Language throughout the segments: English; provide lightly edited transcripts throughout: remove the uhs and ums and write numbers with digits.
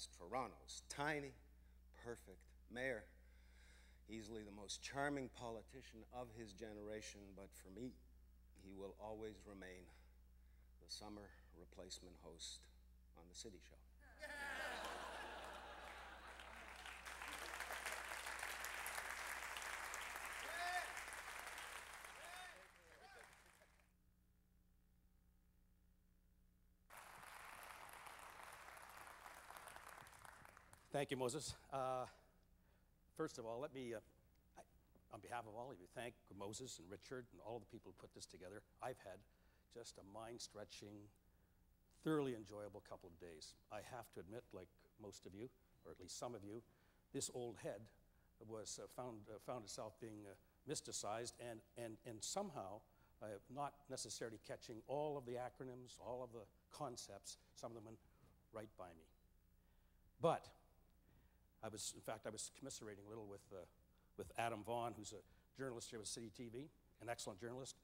as Toronto's tiny, perfect mayor, easily the most charming politician of his generation, but for me, he will always remain the summer replacement host on the City Show. Thank you, Moses. First of all, let me, on behalf of all of you, thank Moses and Richard and all of the people who put this together. I've had just a mind-stretching, thoroughly enjoyable couple of days. I have to admit, like most of you, or at least some of you, this old head was found itself being mysticized and somehow not necessarily catching all of the acronyms, all of the concepts, some of them right by me. But I was commiserating a little with Adam Vaughan, who's a journalist here with City TV, an excellent journalist,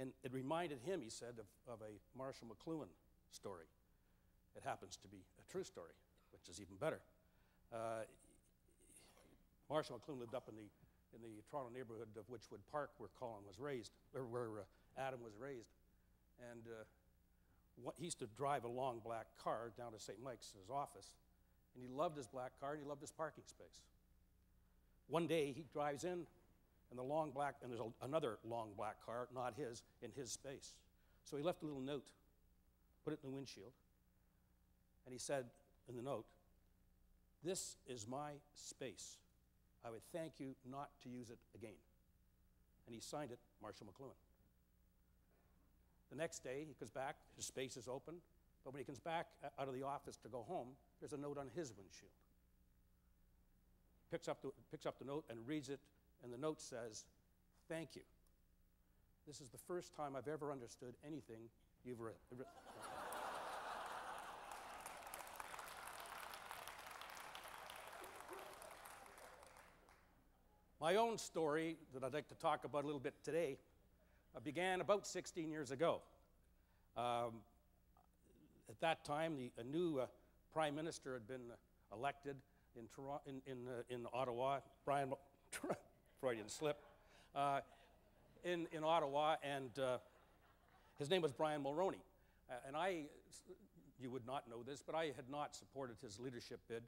and it reminded him, he said, of a Marshall McLuhan story. It happens to be a true story, which is even better. Marshall McLuhan lived up in the Toronto neighborhood of Witchwood Park, where Colin was raised, or where Adam was raised, and he used to drive a long black car down to St. Mike's, his office. And he loved his black car, and he loved his parking space. One day, he drives in, and the long black, and there's another long black car, not his, in his space. So he left a little note, put it in the windshield, and he said in the note, "This is my space. I would thank you not to use it again." And he signed it, Marshall McLuhan. The next day, he comes back, his space is open, but when he comes back out of the office to go home, there's a note on his windshield. Picks up the note and reads it, and the note says, "Thank you. This is the first time I've ever understood anything you've written." My own story that I'd like to talk about a little bit today began about 16 years ago. At that time, a new Prime Minister had been elected in Ottawa, Brian Freudian slip, in Ottawa, and his name was Brian Mulroney. And you would not know this, but I had not supported his leadership bid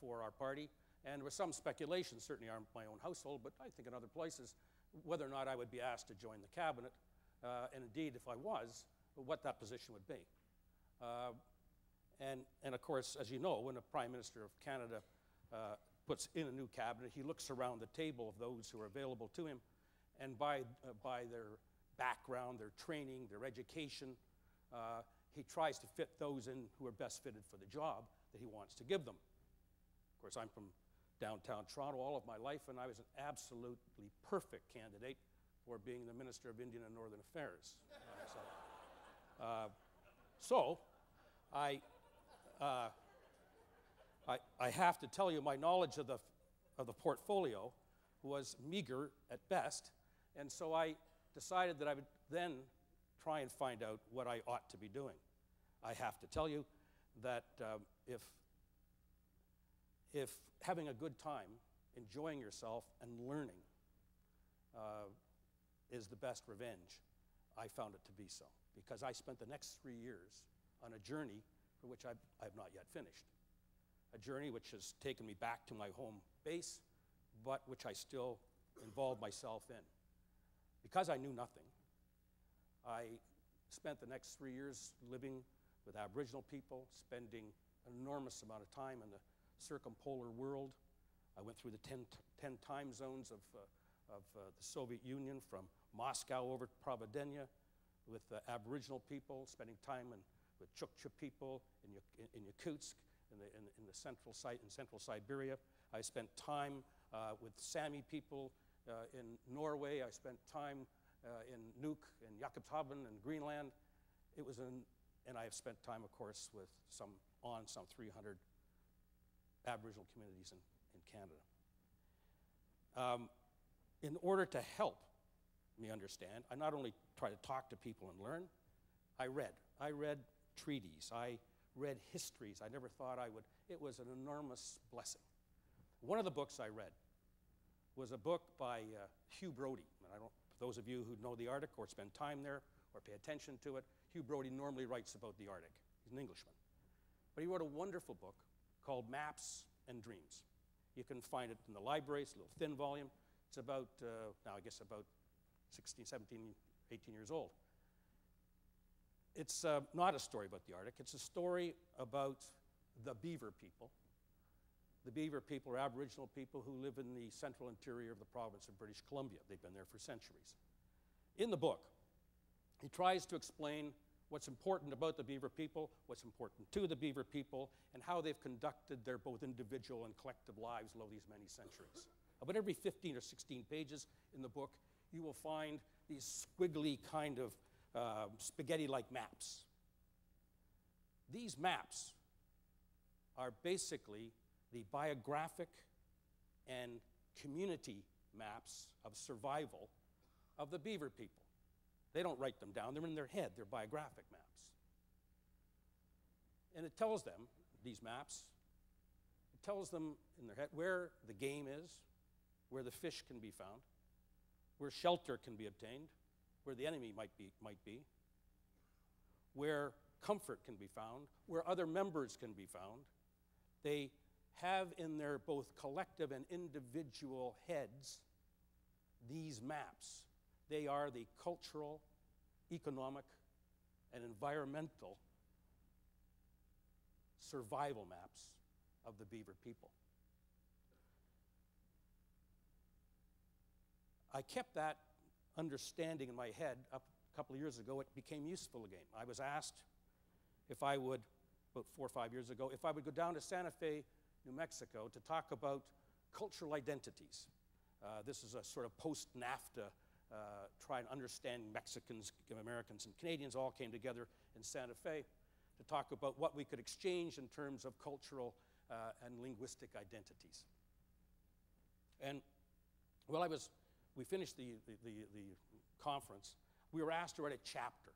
for our party, and there was some speculation, certainly in my own household, but I think in other places, whether or not I would be asked to join the cabinet, and indeed, if I was, what that position would be. And of course, as you know, when a Prime Minister of Canada puts in a new cabinet, he looks around the table of those who are available to him, and by their background, their training, their education, he tries to fit those in who are best fitted for the job that he wants to give them. Of course, I'm from downtown Toronto all of my life, and I was an absolutely perfect candidate for being the Minister of Indian and Northern Affairs. I have to tell you, my knowledge of the portfolio was meager at best, and so I decided that I would then try and find out what I ought to be doing. I have to tell you that if having a good time, enjoying yourself, and learning is the best revenge, I found it to be so, because I spent the next 3 years on a journey for which I've not yet finished. A journey which has taken me back to my home base, but which I still involve myself in. Because I knew nothing, I spent the next 3 years living with Aboriginal people, spending an enormous amount of time in the circumpolar world. I went through the 10 time zones of the Soviet Union, from Moscow over to Providenia, with Aboriginal people, spending time with Chukchi people in Yakutsk, in the central site in central Siberia. I spent time with Sami people in Norway. I spent time in Nuuk and Jakobtaben and Greenland. It was and I have spent time, of course, with some 300 Aboriginal communities in Canada. In order to help me understand, I not only try to talk to people and learn, I read treaties. I read histories. I never thought I would. It was an enormous blessing. One of the books I read was a book by Hugh Brody. And I don't, those of you who know the Arctic or spend time there or pay attention to it, Hugh Brody normally writes about the Arctic. He's an Englishman. But he wrote a wonderful book called Maps and Dreams. You can find it in the library. It's a little thin volume. It's about, now I guess about 16, 17, 18 years old. It's not a story about the Arctic. It's a story about the beaver people. The beaver people are Aboriginal people who live in the central interior of the province of British Columbia. They've been there for centuries. In the book, he tries to explain what's important about the beaver people, what's important to the beaver people, and how they've conducted their both individual and collective lives over these many centuries. About every 15 or 16 pages in the book, you will find these squiggly kind of spaghetti-like maps. These maps are basically the biographic and community maps of survival of the beaver people. They don't write them down. They're in their head. They're biographic maps. And it tells them, these maps, it tells them in their head where the game is, where the fish can be found, where shelter can be obtained, where the enemy might be, where comfort can be found, where other members can be found. They have in their both collective and individual heads these maps. They are the cultural, economic, and environmental survival maps of the beaver people. I kept that understanding in my head up a couple of years ago. It became useful again. I was asked if I would, about 4 or 5 years ago, if I would go down to Santa Fe, New Mexico, to talk about cultural identities. This is a sort of post-NAFTA try and understand Mexicans, Americans, and Canadians all came together in Santa Fe to talk about what we could exchange in terms of cultural and linguistic identities. And while I was, we finished the conference, we were asked to write a chapter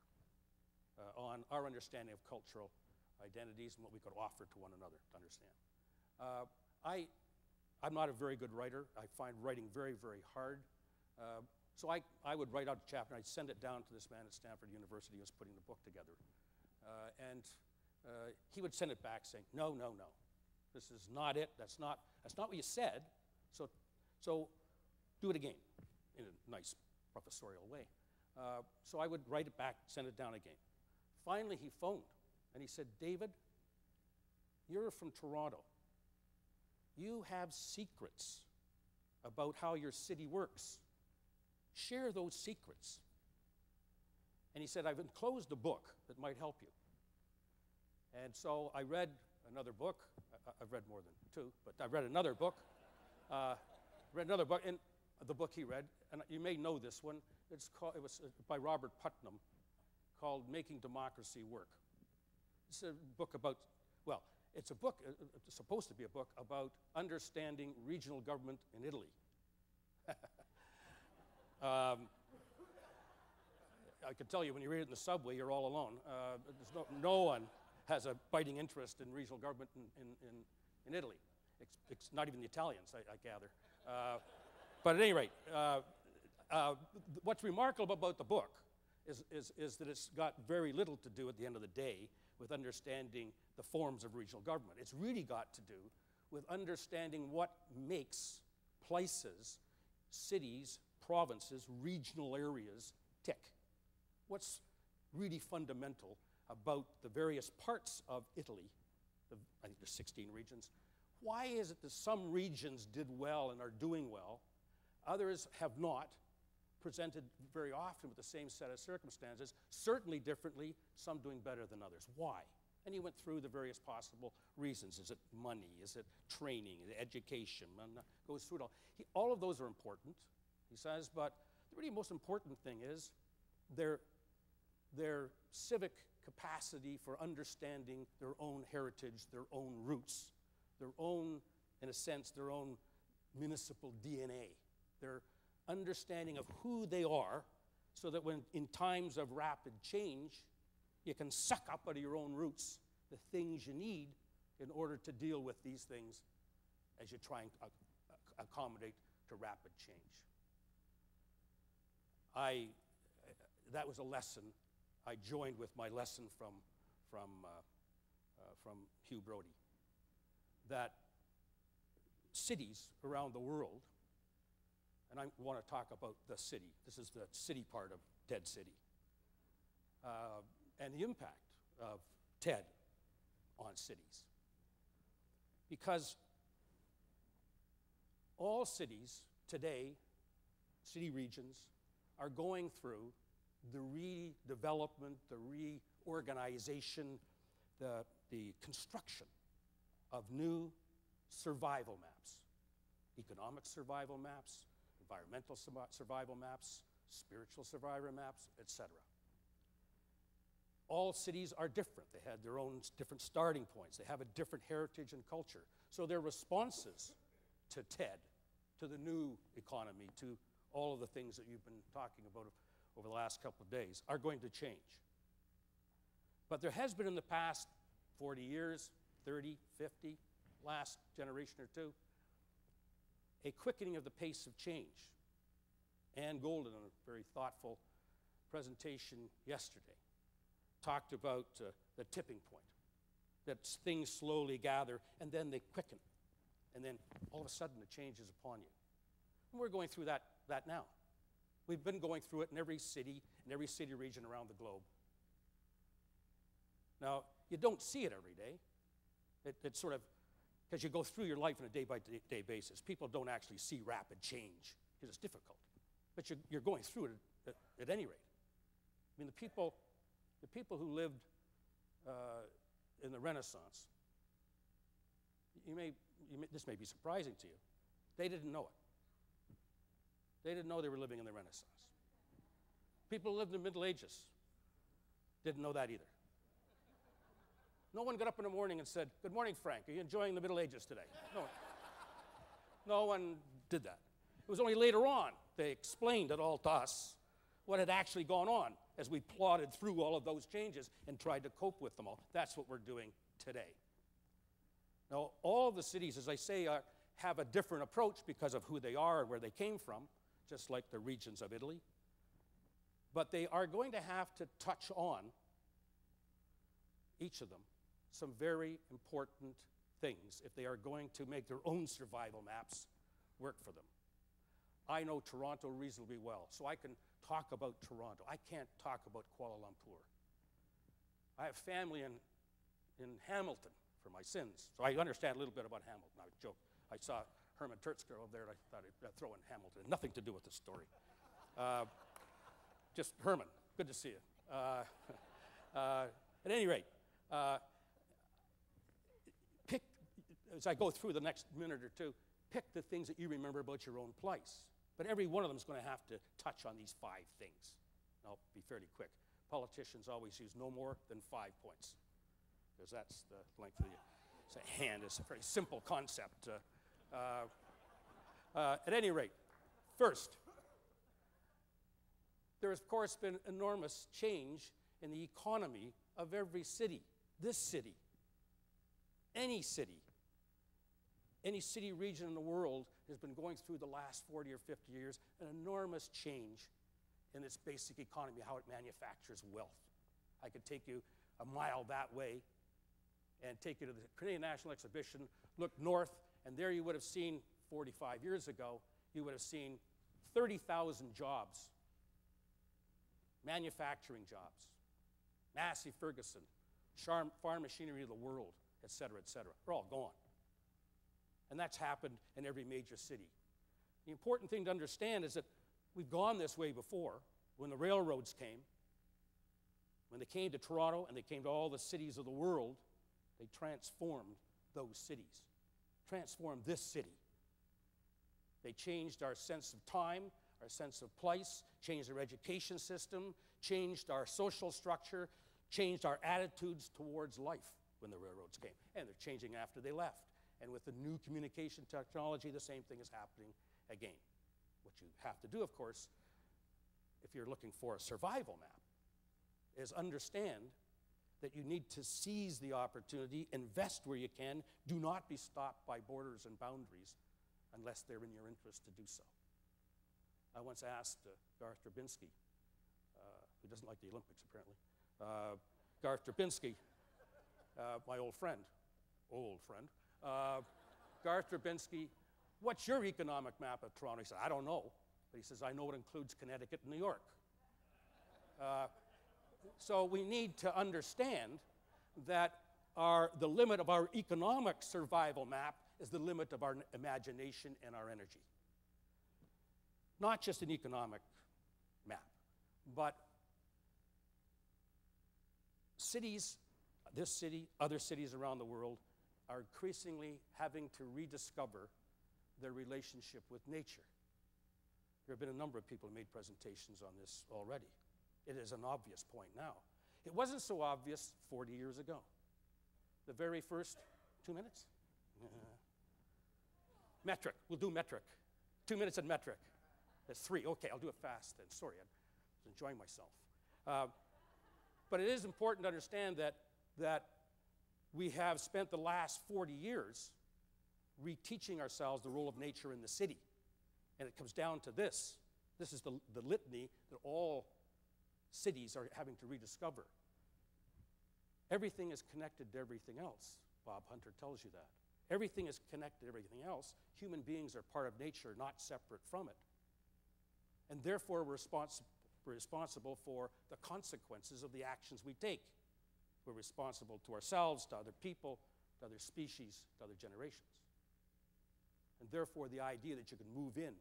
on our understanding of cultural identities and what we could offer to one another to understand. I'm not a very good writer. I find writing very, very hard. So I would write out a chapter, and I'd send it down to this man at Stanford University who was putting the book together. And he would send it back saying, no, no, no. This is not it. That's not what you said. So do it again in a nice professorial way. So I would write it back, send it down again. Finally, he phoned, and he said, David, you're from Toronto. You have secrets about how your city works. Share those secrets. And he said, I've enclosed a book that might help you. And so I read another book. I've read more than two, but I read another book. And the book he read, and you may know this one, it was by Robert Putnam, called Making Democracy Work. It's a book about, well, it's a book, it's supposed to be a book about understanding regional government in Italy. I can tell you when you read it in the subway, you're all alone. No one has a biting interest in regional government in Italy. It's not even the Italians, I gather. But at any rate, what's remarkable about the book is that it's got very little to do at the end of the day with understanding the forms of regional government. It's really got to do with understanding what makes places, cities, provinces, regional areas tick. What's really fundamental about the various parts of Italy, I think there's 16 regions. Why is it that some regions did well and are doing well, others have not, presented very often with the same set of circumstances, certainly differently, some doing better than others? Why? And he went through the various possible reasons. Is it money? Is it training? Is it education? And goes through it all. All of those are important, he says, but the really most important thing is their civic capacity for understanding their own heritage, their own roots, their own, in a sense, their own municipal DNA, their understanding of who they are, so that when in times of rapid change, you can suck up out of your own roots the things you need in order to deal with these things as you try and accommodate to rapid change. That was a lesson I joined with my lesson from Hugh Brody, that cities around the world, and I want to talk about the city. This is the city part of TED City, and the impact of TED on cities. Because all cities today, city regions, are going through the redevelopment, the reorganization, the construction of new survival maps, economic survival maps, environmental survival maps, spiritual survival maps, etc. All cities are different. They had their own different starting points. They have a different heritage and culture. So their responses to TED, to the new economy, to all of the things that you've been talking about over the last couple of days are going to change. But there has been in the past 40 years, 30, 50, last generation or two, a quickening of the pace of change. Ann Golden, in a very thoughtful presentation yesterday, talked about the tipping point, that things slowly gather and then they quicken. And then all of a sudden the change is upon you. And we're going through that now. We've been going through it in every city region around the globe. Now, you don't see it every day. It's sort of, because you go through your life on a day-by-day basis. People don't actually see rapid change because it's difficult. But you're going through it at any rate. I mean, the people who lived in the Renaissance, this may be surprising to you, they didn't know it. They didn't know they were living in the Renaissance. People who lived in the Middle Ages didn't know that either. No one got up in the morning and said, "Good morning, Frank, are you enjoying the Middle Ages today?" No one did that. It was only later on they explained it all to us, what had actually gone on as we plodded through all of those changes and tried to cope with them all. That's what we're doing today. Now, all the cities, as I say, have a different approach because of who they are and where they came from, just like the regions of Italy. But they are going to have to touch on, each of them, some very important things if they are going to make their own survival maps work for them. I know Toronto reasonably well, so I can talk about Toronto. I can't talk about Kuala Lumpur. I have family in Hamilton for my sins, so I understand a little bit about Hamilton. I would joke. I saw Herman Tertsker over there, and I thought I'd throw in Hamilton. Nothing to do with the story. Just Herman, good to see you. At any rate, as I go through the next minute or two, pick the things that you remember about your own place. But every one of them is going to have to touch on these 5 things. And I'll be fairly quick. Politicians always use no more than 5 points, because that's the length of the hand. It's a very simple concept. At any rate, first, there has, of course, been enormous change in the economy of every city. This city, any city, any city region in the world has been going through the last 40 or 50 years an enormous change in its basic economy, how it manufactures wealth. I could take you a mile that way and take you to the Canadian National Exhibition, look north, and there you would have seen, 45 years ago, you would have seen 30,000 jobs, manufacturing jobs. Massey Ferguson, farm machinery of the world, et cetera, are all gone. And that's happened in every major city. The important thing to understand is that we've gone this way before. When the railroads came, when they came to Toronto and they came to all the cities of the world, they transformed those cities, transformed this city. They changed our sense of time, our sense of place, changed our education system, changed our social structure, changed our attitudes towards life when the railroads came. And they're changing after they left. And with the new communication technology, the same thing is happening again. What you have to do, of course, if you're looking for a survival map, is understand that you need to seize the opportunity, invest where you can, do not be stopped by borders and boundaries unless they're in your interest to do so. I once asked Garth Drabinsky, who doesn't like the Olympics apparently, Garth Drabinsky, my old friend, Garth Drabinsky, what's your economic map of Toronto? He said, I don't know. But he says, I know it includes Connecticut and New York. So we need to understand that the limit of our economic survival map is the limit of our imagination and our energy. Not just an economic map, but cities, this city, other cities around the world, are increasingly having to rediscover their relationship with nature. There have been a number of people who made presentations on this already. It is an obvious point now. It wasn't so obvious 40 years ago. The very first 2 minutes? Metric, we'll do metric. 2 minutes in metric. That's three, okay, I'll do it fast then. Sorry, I was enjoying myself. But it is important to understand that we have spent the last 40 years reteaching ourselves the role of nature in the city. And it comes down to this. This is the litany that all cities are having to rediscover. Everything is connected to everything else. Bob Hunter tells you that. Everything is connected to everything else. Human beings are part of nature, not separate from it. And therefore, we're responsible for the consequences of the actions we take. We're responsible to ourselves, to other people, to other species, to other generations. And therefore, the idea that you can move in,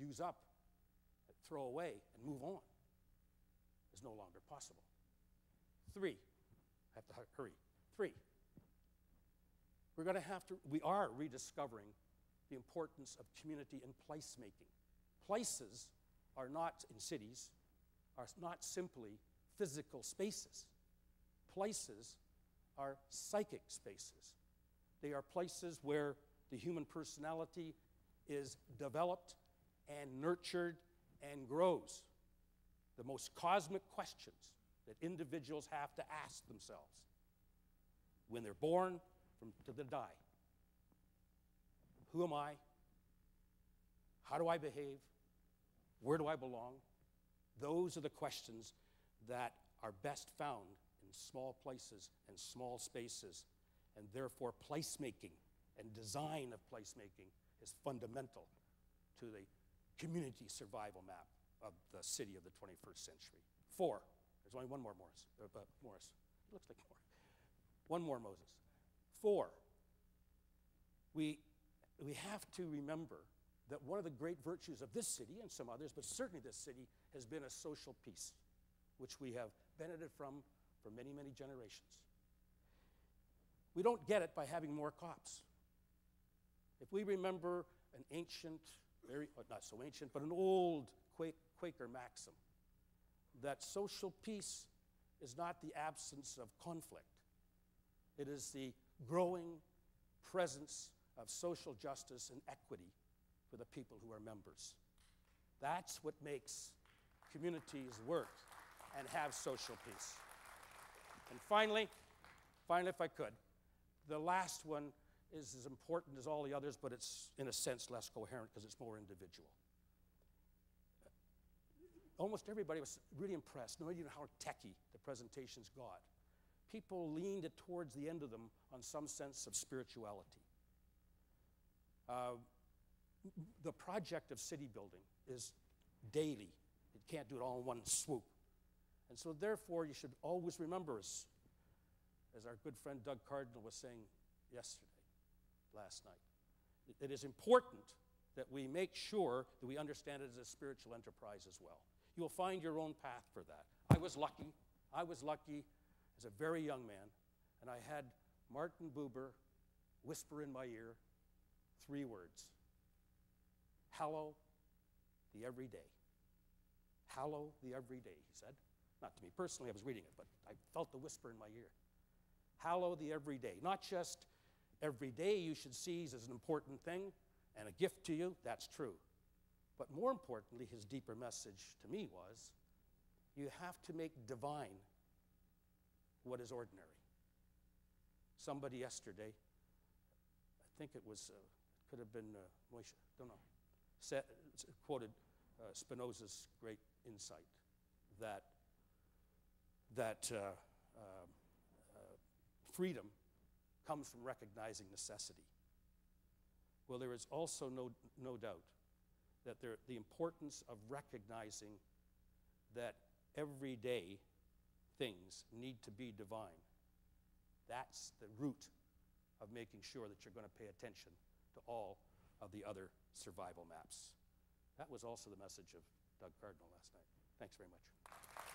use up, throw away, and move on is no longer possible. Three, I have to hurry. Three, we are rediscovering the importance of community and placemaking. Places are not, in cities, are not simply physical spaces. Places are psychic spaces. They are places where the human personality is developed and nurtured and grows. The most cosmic questions that individuals have to ask themselves when they're born to the die. Who am I? How do I behave? Where do I belong? Those are the questions that are best found in small places and small spaces, and therefore placemaking and design of placemaking is fundamental to the community survival map of the city of the 21st century. Four, there's only one more Morris. It looks like more. One more Moses. Four, we have to remember that one of the great virtues of this city and some others, but certainly this city, has been a social peace, which we have benefited from for many, many generations. We don't get it by having more cops. If we remember an ancient, not so ancient, but an old Quaker maxim, that social peace is not the absence of conflict. It is the growing presence of social justice and equity for the people who are members. That's what makes communities work and have social peace. And finally, if I could, the last one is as important as all the others, but it's, in a sense, less coherent because it's more individual. Almost everybody was really impressed, no idea how techy the presentations got. People leaned it towards the end of them on some sense of spirituality. The project of city building is daily. You can't do it all in one swoop. And so therefore, you should always remember, as our good friend Doug Cardinal was saying yesterday, last night. It is important that we make sure that we understand it as a spiritual enterprise as well. You will find your own path for that. I was lucky as a very young man, and I had Martin Buber whisper in my ear three words. Hallow the everyday. Hallow the everyday, he said. Not to me personally, I was reading it, but I felt the whisper in my ear. Hallow the everyday, not just every day you should seize as an important thing and a gift to you, that's true. But more importantly, his deeper message to me was, you have to make divine what is ordinary. Somebody yesterday, I think it was, could have been Moishe, don't know, quoted Spinoza's great insight that freedom comes from recognizing necessity. Well, there is also no doubt that the importance of recognizing that everyday things need to be divine. That's the root of making sure that you're going to pay attention to all of the other survival maps. That was also the message of Doug Cardinal last night. Thanks very much.